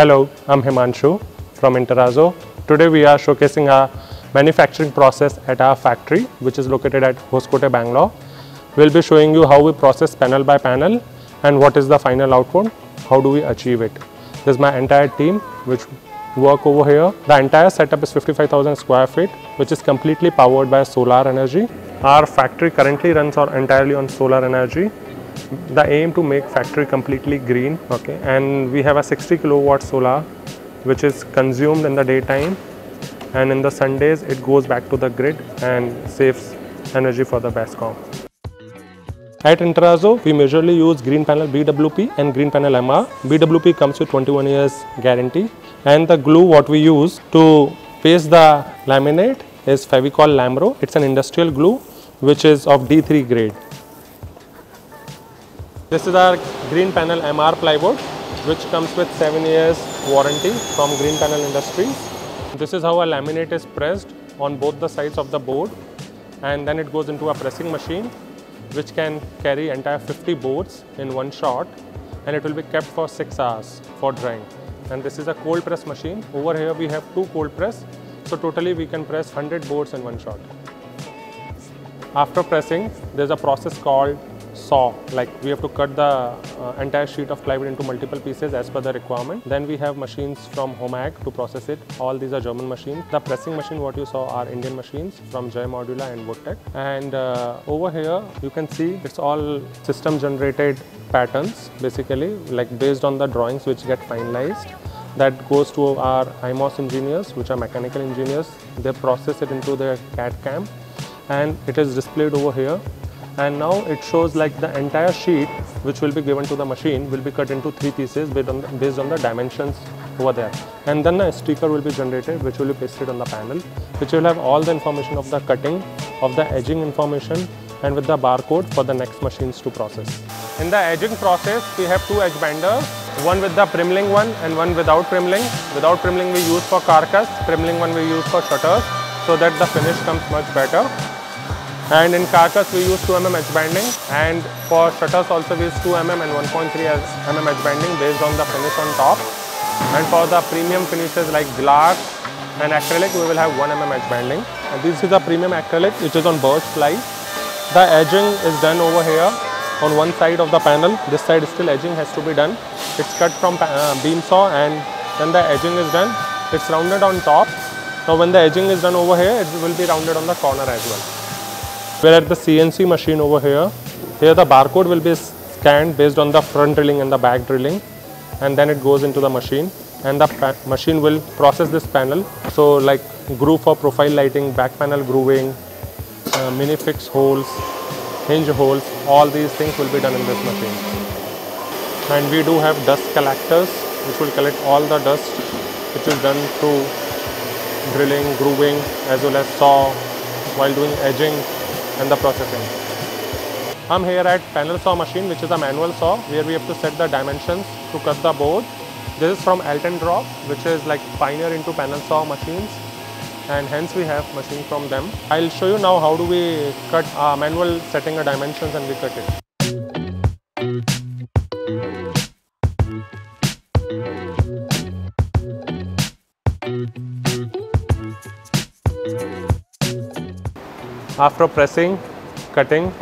Hello, I'm Himanshu from Interrazo. Today we are showcasing our manufacturing process at our factory, which is located at Hoskote, Bangalore. We'll be showing you how we process panel by panel and what is the final output, how do we achieve it. This is my entire team which work over here. The entire setup is 55,000 square feet, which is completely powered by solar energy. Our factory currently runs entirely on solar energy. The aim to make factory completely green, okay, and we have a 60 kilowatt solar which is consumed in the daytime, and in the Sundays it goes back to the grid and saves energy for the BESCOM. At Interrazo, we majorly use Green Panel BWP and Green Panel MR. BWP comes with 21 years guarantee, and the glue what we use to paste the laminate is Fevicol Lamro. It's an industrial glue which is of D3 grade. This is our Green Panel MR plywood, which comes with 7 years warranty from Green Panel Industries. This is how a laminate is pressed on both the sides of the board, and then it goes into a pressing machine which can carry entire 50 boards in one shot, and it will be kept for 6 hours for drying. And this is a cold press machine. Over here we have 2 cold press, so totally we can press 100 boards in one shot. After pressing, there's a process called saw, like we have to cut the entire sheet of plywood into multiple pieces as per the requirement. Then we have machines from HOMAG to process it. All these are German machines. The pressing machine what you saw are Indian machines from Jay Modular and WoodTech. And over here you can see it's all system generated patterns, basically like based on the drawings which get finalized. That goes to our IMOS engineers, which are mechanical engineers. They process it into their CAD cam and it is displayed over here. And now it shows like the entire sheet which will be given to the machine will be cut into 3 pieces based on the dimensions over there. And then a sticker will be generated which will be pasted on the panel, which will have all the information of the cutting, of the edging information, and with the barcode for the next machines to process. In the edging process, we have 2 edge benders, one with the primling one and one without primling. Without primling we use for carcass, primling one we use for shutters, so that the finish comes much better. And in carcass we use 2 mm edge banding, and for shutters also we use 2 mm and 1.3 mm edge banding based on the finish on top. And for the premium finishes like glass and acrylic we will have 1 mm edge banding. And this is the premium acrylic which is on birch ply. The edging is done over here on one side of the panel. This side still edging has to be done. It's cut from beam saw and then the edging is done. It's rounded on top. Now when the edging is done over here, it will be rounded on the corner as well. We're at the CNC machine over here. Here the barcode will be scanned based on the front drilling and the back drilling, and then it goes into the machine, and the machine will process this panel. So like groove for profile lighting, back panel grooving, mini fix holes, hinge holes, all these things will be done in this machine. And we do have dust collectors which will collect all the dust which is done through drilling, grooving, as well as saw while doing edging and the processing. I'm here at panel saw machine, which is a manual saw where we have to set the dimensions to cut the board. This is from Altendorf, which is like pioneer into panel saw machines, and hence we have machine from them. I'll show you now how do we cut manual setting of dimensions and we cut it. After pressing, cutting,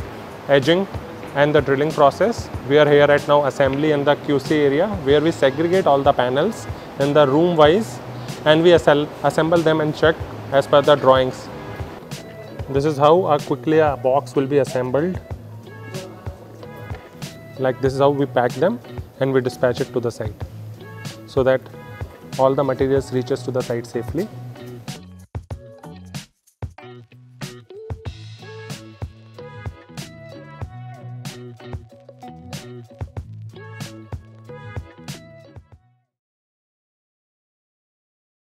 edging and the drilling process, we are here at now assembly and the QC area where we segregate all the panels in the room wise and we assemble them and check as per the drawings. This is how quickly a box will be assembled. Like this is how we pack them and we dispatch it to the site so that all the materials reaches to the site safely.